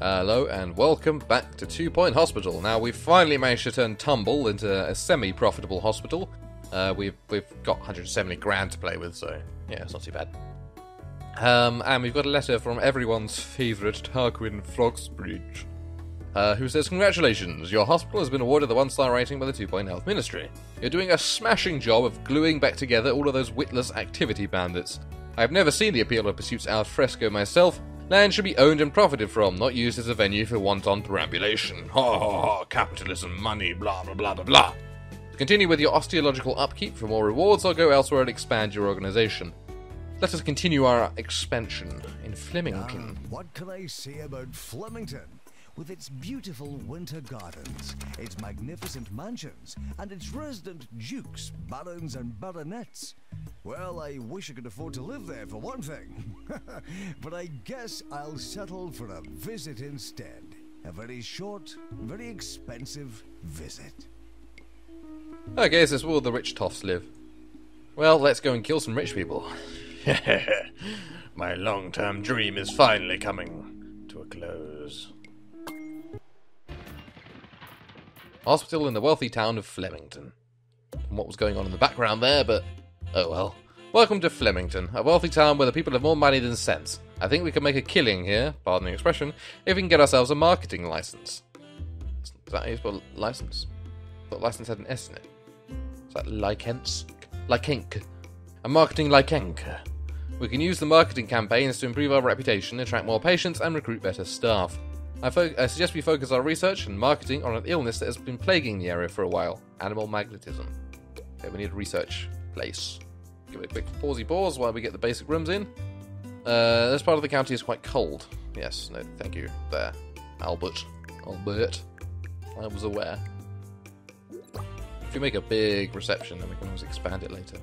Hello and welcome back to 2 Point Hospital. Now we've finally managed to turn Tumble into a semi-profitable hospital. We've got 170 grand to play with, so yeah, it's not too bad. And we've got a letter from everyone's favourite Tarquin Foxbridge, who says, "Congratulations, your hospital has been awarded the 1-star rating by the 2 Point Health Ministry. You're doing a smashing job of gluing back together all of those witless activity bandits. I've never seen the appeal of pursuits al fresco myself. Land should be owned and profited from, not used as a venue for wanton perambulation. Ha ha ha, capitalism, money, blah blah blah blah blah. Continue with your osteological upkeep for more rewards or go elsewhere and expand your organisation." Let us continue our expansion in Flemington. What can I say about Flemington? With its beautiful winter gardens, its magnificent mansions, and its resident dukes, barons and baronets. Well, I wish I could afford to live there for one thing, but I guess I'll settle for a visit instead. A very short, very expensive visit. Okay, so this is where the rich toffs live. Well, let's go and kill some rich people. My long-term dream is finally coming to a close. Hospital in the wealthy town of Flemington. What was going on in the background there, but oh well. Welcome to Flemington, a wealthy town where the people have more money than sense. I think we can make a killing here, pardon the expression, if we can get ourselves a marketing license. Is that how you spell license? I thought license had an S in it. Is that license? License. A marketing license. We can use the marketing campaigns to improve our reputation, attract more patients, and recruit better staff. I suggest we focus our research and marketing on an illness that has been plaguing the area for a while. Animal magnetism. Okay, we need a research place. Give it a quick pausey-pause while we get the basic rooms in. This part of the county is quite cold. Yes, no, thank you. There. Albert. Albert. I was aware. If we make a big reception, then we can always expand it later.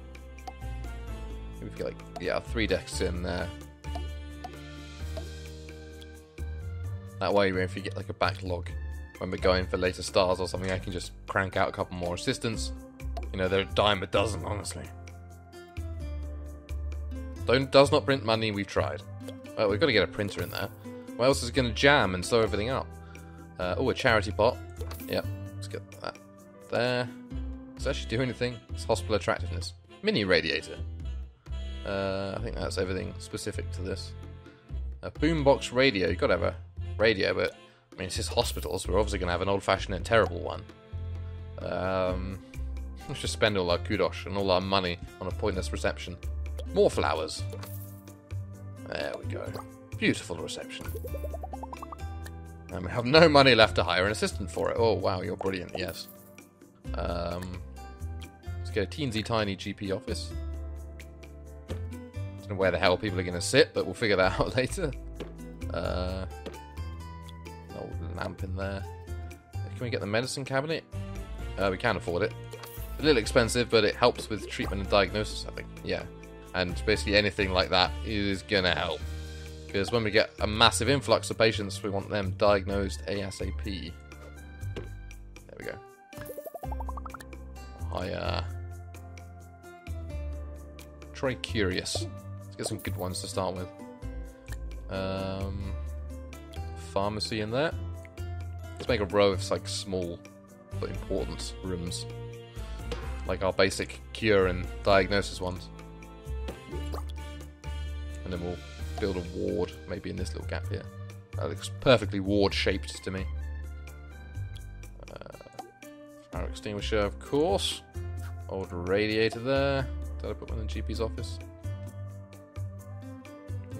Maybe we can get, like, yeah, 3 decks in there. That way, if you get like a backlog when we're going for later stars or something, I can just crank out a couple more assistants. You know, they're a dime a dozen, honestly. Does not print money, we've tried. Oh, we've got to get a printer in there. What else is going to jam and slow everything up? Oh, a charity pot. Yep, let's get that there. Does it actually do anything? It's hospital attractiveness. Mini radiator. I think that's everything specific to this. A boombox radio, you've got to have a radio, but I mean, it's just hospitals, so we're obviously going to have an old-fashioned and terrible one. Let's just spend all our kudosh and all our money on a pointless reception. More flowers. There we go. Beautiful reception. And we have no money left to hire an assistant for it. Oh, wow, you're brilliant, yes. Let's get a teensy-tiny GP office. Don't know where the hell people are going to sit, but we'll figure that out later. Old lamp in there. Can we get the medicine cabinet? We can afford it. A little expensive, but it helps with treatment and diagnosis, I think. Yeah. And basically anything like that is gonna help. Because when we get a massive influx of patients, we want them diagnosed ASAP. There we go. Tricurious. Let's get some good ones to start with. Pharmacy in there. Let's make a row of like small but important rooms, like our basic cure and diagnosis ones, and then we'll build a ward maybe in this little gap here. That looks perfectly ward shaped to me. Fire extinguisher, of course. Old radiator there. Did I put one in the GP's office?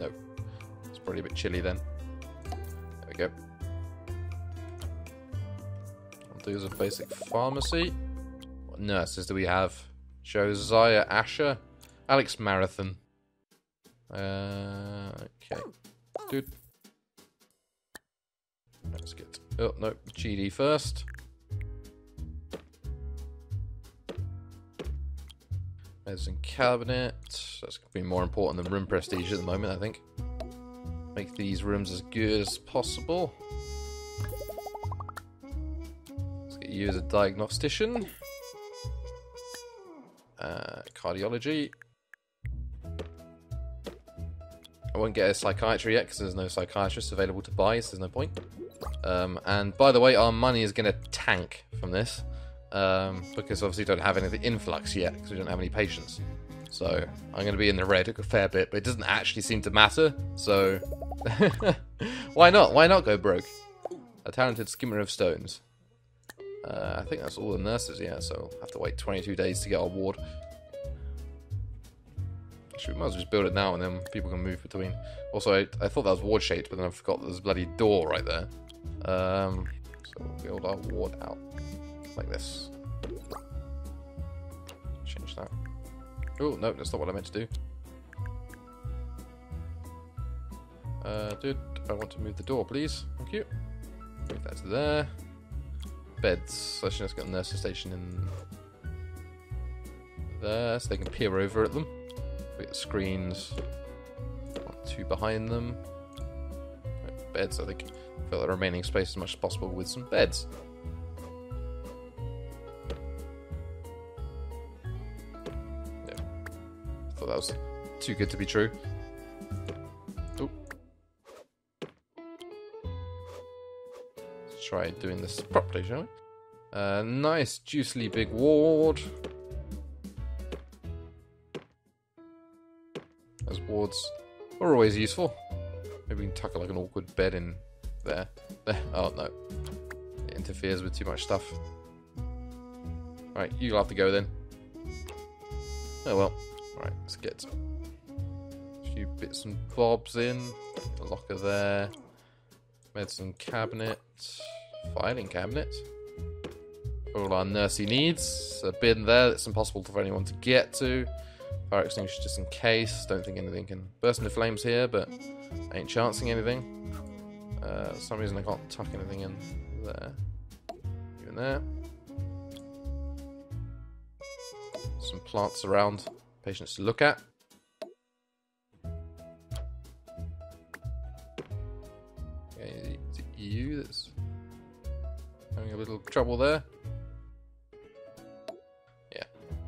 Nope. It's probably a bit chilly then. Go. I'll do as a basic pharmacy. What nurses do we have? Josiah Asher, Alex Marathon. Okay, dude. Let's get. Oh no, GD first. Medicine cabinet. That's going to be more important than room prestige at the moment, I think. Make these rooms as good as possible. Let's get you as a diagnostician. Cardiology. I won't get a psychiatry yet because there's no psychiatrist available to buy, so there's no point. And by the way, our money is going to tank from this because obviously we don't have anything influx yet because we don't have any patients. So I'm going to be in the red a fair bit, but it doesn't actually seem to matter. So why not? Why not go broke? A talented skimmer of stones. I think that's all the nurses, yeah, so we'll have to wait 22 days to get our ward. So we might as well just build it now and then people can move between. Also, I thought that was ward shaped, but then I forgot there's a bloody door right there. So we'll build our ward out like this. Change that. Oh, no, that's not what I meant to do. Dude, I want to move the door, please. Thank you. Move that to there. Beds. I should just get a nurse's station in there so they can peer over at them. We get screens. Two behind them. Right, beds. I think fill the remaining space as much as possible with some beds. Yeah. I thought that was too good to be true. Ooh. Let's try doing this properly, shall we? Nice, juicy big ward. As wards are always useful. Maybe we can tuck like an awkward bed in there. There. Oh no, it interferes with too much stuff. Alright, you'll have to go then. Oh well. Alright, let's get a few bits and bobs in. A locker there. Medicine cabinet. Filing cabinet. All our nursey needs. A bin there that's impossible for anyone to get to. Fire extinguisher just in case. Don't think anything can burst into flames here, but I ain't chancing anything. For some reason I can't tuck anything in there. You in there. Some plants around. Patients to look at. Okay, is it you that's having a little trouble there?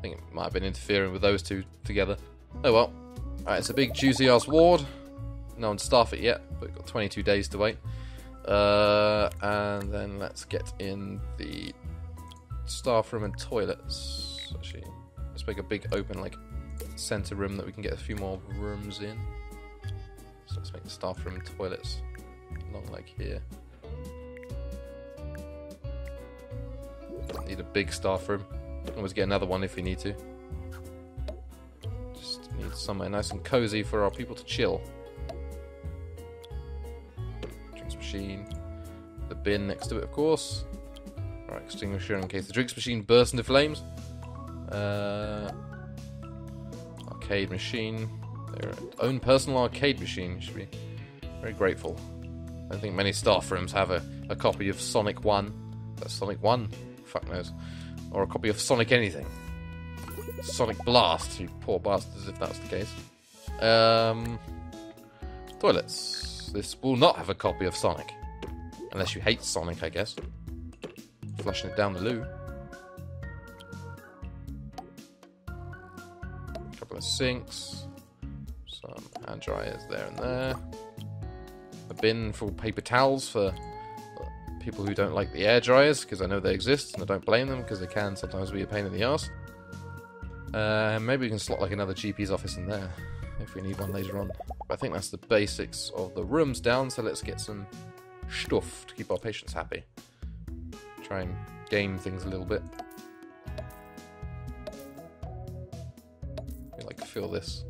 I think it might have been interfering with those two together. Oh well. Alright, it's a big juicy ass ward. No one's staffed it yet, but we've got 22 days to wait. And then let's get in the staff room and toilets. Actually, let's make a big open, like, centre room that we can get a few more rooms in. So let's make the staff room and toilets long like here. Need a big staff room. Always get another one if we need to. Just need somewhere nice and cozy for our people to chill. Drinks machine. The bin next to it, of course. Our extinguisher in case the drinks machine bursts into flames. Arcade machine. Their own personal arcade machine. You should be very grateful. I don't think many staff rooms have a copy of Sonic One. That's Sonic One? Fuck knows. Or a copy of Sonic anything. Sonic Blast, you poor bastards, if that's the case. Toilets. This will not have a copy of Sonic. Unless you hate Sonic, I guess. Flushing it down the loo. A couple of sinks. Some hand dryers there and there. A bin full of paper towels for people who don't like the air dryers, because I know they exist and I don't blame them because they can sometimes be a pain in the ass. Maybe we can slot like another GP's office in there if we need one later on. But I think that's the basics of the rooms down, so let's get some stuff to keep our patients happy. Try and game things a little bit. We like fill this.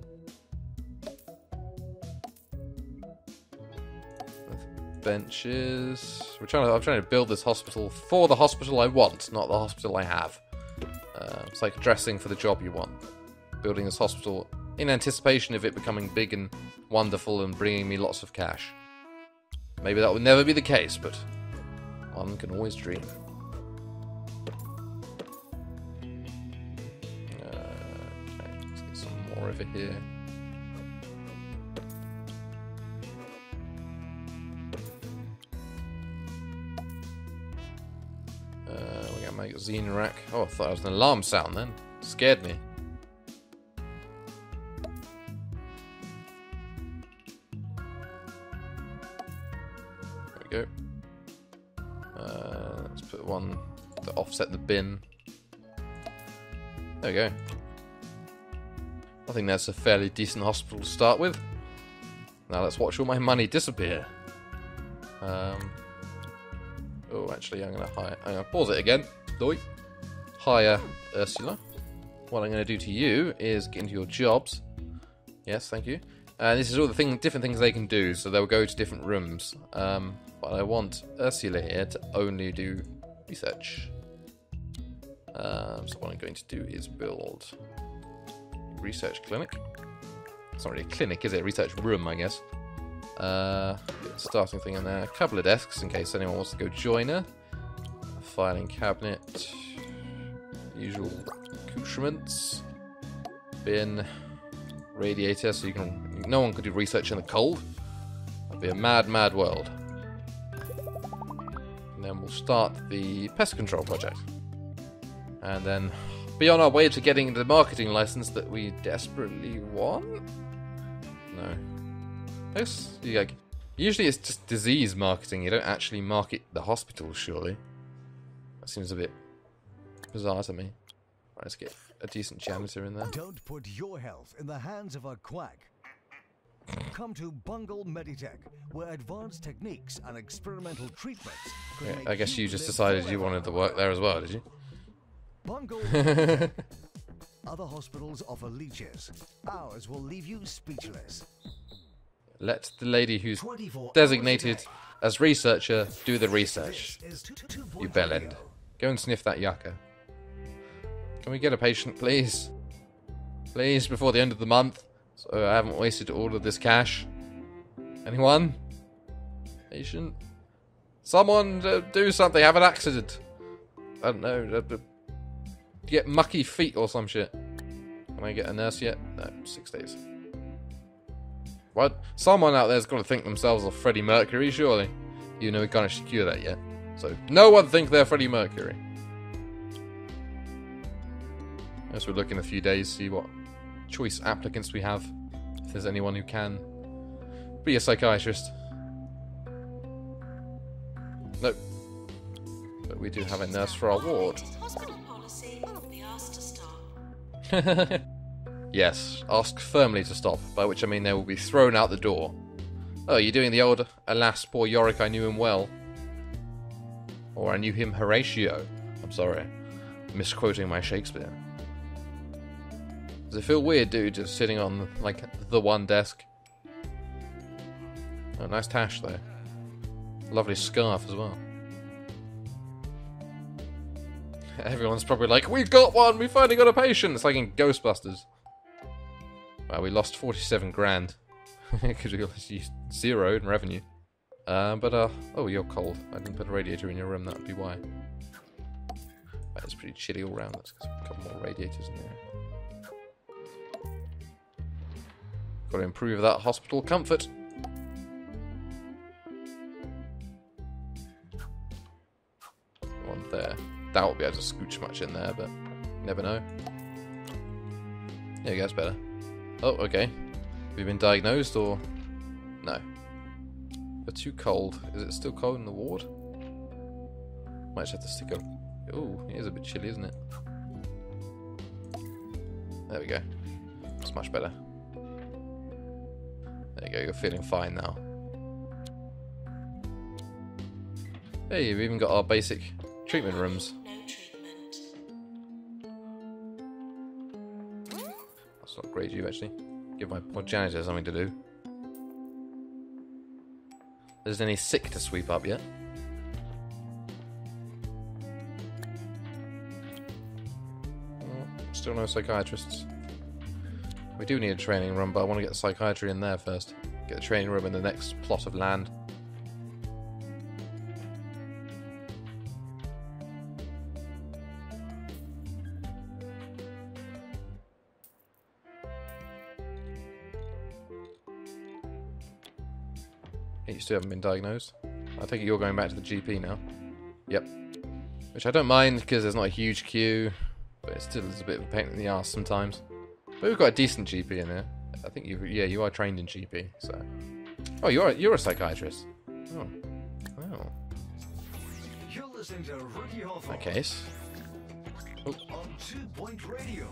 Benches. I'm trying to build this hospital for the hospital I want, not the hospital I have. It's like dressing for the job you want. Building this hospital in anticipation of it becoming big and wonderful and bringing me lots of cash. Maybe that will never be the case, but one can always dream. Okay, let's get some more over here. Magazine rack. Oh, I thought it was an alarm sound then. It scared me. Let's put one to offset the bin. There we go. I think that's a fairly decent hospital to start with. Now let's watch all my money disappear. Oh, actually, I'm gonna pause it again. Doi. Hire Ursula. What I'm gonna do to you is get into your jobs. Yes, thank you. And this is all the different things they can do, so they'll go to different rooms. But I want Ursula here to only do research. So what I'm going to do is build a research clinic. It's not really a clinic, is it? A research room, I guess. Starting thing in there. A couple of desks in case anyone wants to go join her. A filing cabinet. Usual accoutrements. Bin. Radiator, so you can. No one could do research in the cold. That'd be a mad, mad world. And then we'll start the pest control project. And then be on our way to getting the marketing license that we desperately want. No. Yes, you like. Usually it's just disease marketing. You don't actually market the hospital, surely. That seems a bit bizarre to me. Right, let's get a decent janitor in there. Don't put your health in the hands of a quack. Come to Bungle Meditech, where advanced techniques and experimental treatments. Yeah, I guess you just decided you wanted to work there as well, did you? Bungle. Other hospitals offer leeches. Ours will leave you speechless. Let the lady who's designated as researcher do the research. You bellend. Go and sniff that yucca. Can we get a patient, please? Please, before the end of the month, so I haven't wasted all of this cash. Anyone? Patient? Someone do something, have an accident. I don't know, get mucky feet or some shit. Can I get a nurse yet? No, 6 days. What? Someone out there's got to think themselves of Freddie Mercury, surely. You know we can't secure that yet. So, no one think they're Freddie Mercury. As we look in a few days, see what choice applicants we have. If there's anyone who can be a psychiatrist. Nope. But we do have a nurse for our ward. Yes, ask firmly to stop, by which I mean they will be thrown out the door. Oh, you're doing the old, alas, poor Yorick, I knew him well. Or I knew him Horatio. I'm sorry, misquoting my Shakespeare. Does it feel weird, dude, just sitting on, like, the one desk? Oh, nice tash, though. Lovely scarf as well. Everyone's probably like, we got one! We finally got a patient! It's like in Ghostbusters. Wow, we lost 47 grand. Because we lost zero in revenue. Oh, you're cold. I didn't put a radiator in your room, that would be why. That's pretty chilly all round. Let's get a couple more radiators in there. Got to improve that hospital comfort. One there. Doubt we'll be able to scooch much in there, but never know. There you go, that's better. Oh, okay. Have you been diagnosed or no? You're too cold. Is it still cold in the ward? Might just have to stick a. Ooh, it is a bit chilly, isn't it? There we go. That's much better. There you go, you're feeling fine now. Hey, we've even got our basic treatment rooms. No treatment. That's not great, you actually. Give my poor janitor something to do. There isn't any sick to sweep up yet. Well, still no psychiatrists. We do need a training room, but I want to get psychiatry in there first. Get a training room in the next plot of land. Hey, you still haven't been diagnosed. I think you're going back to the GP now. Yep. Which I don't mind because there's not a huge queue, but it still is a bit of a pain in the ass sometimes. But we've got a decent GP in there. I think you, yeah, you are trained in GP. So, oh, you're a psychiatrist. Oh, wow. You're listening to Ricky Hawthorne. My case. Oh. On 2 Point Radio.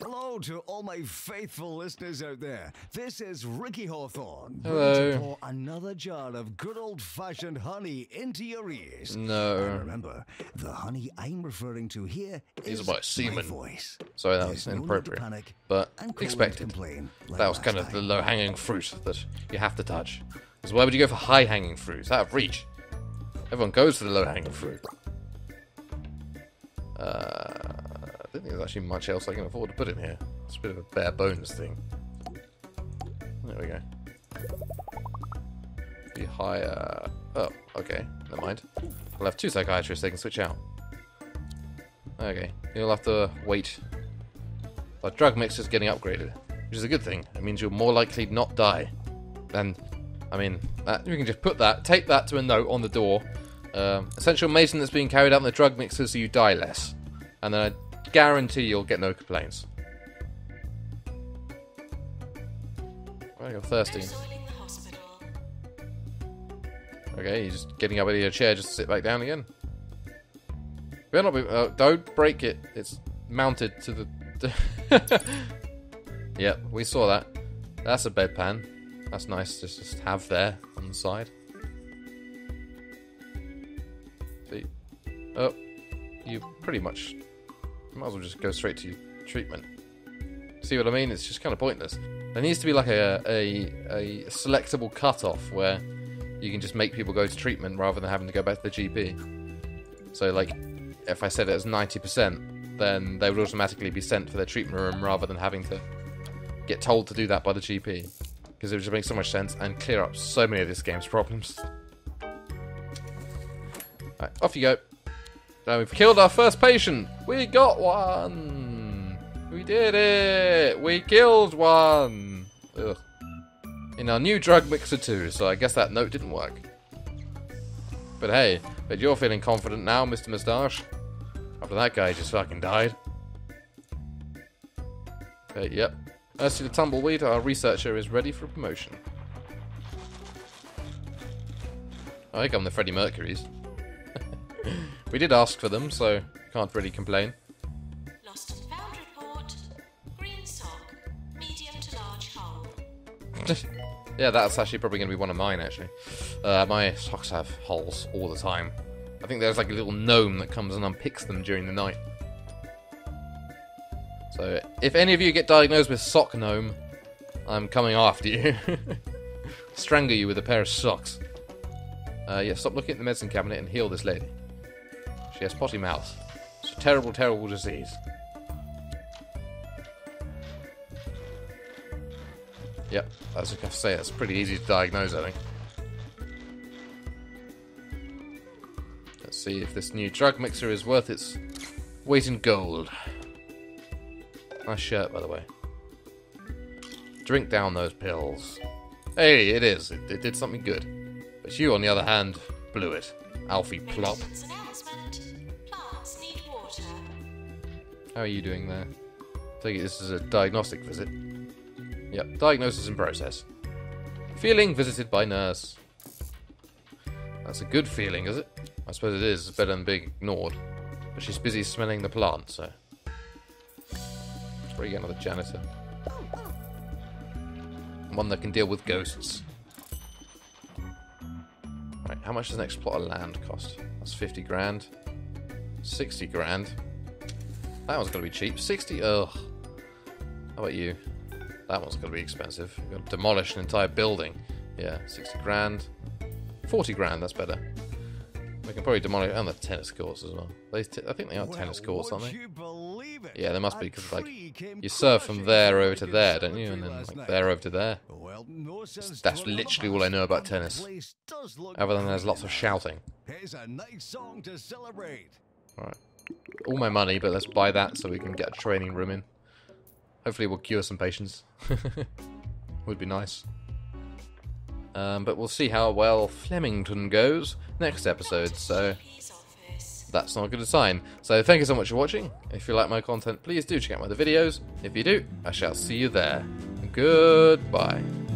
Hello to all my faithful listeners out there. This is Ricky Hawthorne. Hello. To pour another jar of good old-fashioned honey into your ears. No. And remember, the honey I'm referring to here is my semen. Voice. Sorry, that was inappropriate, but expected. That was kind of the low-hanging fruit that you have to touch. Because why would you go for high-hanging fruit? It's out of reach. Everyone goes for the low-hanging fruit. I don't think there's actually much else I can afford to put in here. It's a bit of a bare bones thing. There we go. Be higher. Oh, okay. Never mind. I'll have two psychiatrists they can switch out. Okay. You'll have to wait. Our drug mix is getting upgraded, which is a good thing. It means you're more likely not die. And, I mean, you can just put that, tape that to a note on the door. Essential medicine that's being carried out in the drug mixer so you die less. And then I guarantee you'll get no complaints. Well, you're thirsty. Okay, you're just getting up out of your chair just to sit back down again. Better not be, don't break it. It's mounted to the... Yep, we saw that. That's a bedpan. That's nice to just have there on the side. See? Oh, you pretty much... Might as well just go straight to treatment. See what I mean? It's just kind of pointless. There needs to be like a selectable cutoff where you can just make people go to treatment rather than having to go back to the GP. So like, if I said it was 90%, then they would automatically be sent for their treatment room rather than having to get told to do that by the GP. Because it would just make so much sense and clear up so many of this game's problems. Alright, off you go. Now we've killed our first patient. We got one. We did it. We killed one. Ugh. In our new drug mixer too. So I guess that note didn't work. But hey, but you're feeling confident now, Mr. Moustache. After that guy just fucking died. Okay, yep. Ursula Tumbleweed, our researcher, is ready for promotion. I think I'm the Freddie Mercury's. We did ask for them, so can't really complain. Lost and found report. Green sock. Medium to large hole. Yeah, that's actually probably going to be one of mine, actually. My socks have holes all the time. I think there's like a little gnome that comes and unpicks them during the night. So, if any of you get diagnosed with sock gnome, I'm coming after you. Strangle you with a pair of socks. Yeah, stop looking at the medicine cabinet and heal this lady. She has potty mouth. It's a terrible, terrible disease. Yep, as I can say, it's pretty easy to diagnose, I think. Let's see if this new drug mixer is worth its weight in gold. Nice shirt, by the way. Drink down those pills. Hey, it is. It did something good. But you, on the other hand, blew it. Alfie plop. How are you doing there? I take it this is a diagnostic visit. Yep, diagnosis in process. Feeling visited by nurse. That's a good feeling, is it? I suppose it is. It's better than being ignored. But she's busy smelling the plant, so. Let's probably get another janitor. One that can deal with ghosts. Right, how much does the next plot of land cost? That's 50 grand. 60 grand. That one's going to be cheap. 60? Ugh. How about you? That one's going to be expensive. You've got to demolish an entire building. Yeah, 60 grand. 40 grand, that's better. We can probably demolish... And the tennis courts as well. I think they are tennis courts, aren't they? Yeah, they must be, because, like, you serve from there over to there, don't you? And then, like, there over to there. That's literally all I know about tennis. Other than there's lots of shouting. Alright. All my money, but let's buy that so we can get a training room in. Hopefully we'll cure some patients. Would be nice. But we'll see how well Flemington goes next episode, so that's not a good sign. So thank you so much for watching. If you like my content, please do check out my other videos. If you do, I shall see you there. Goodbye.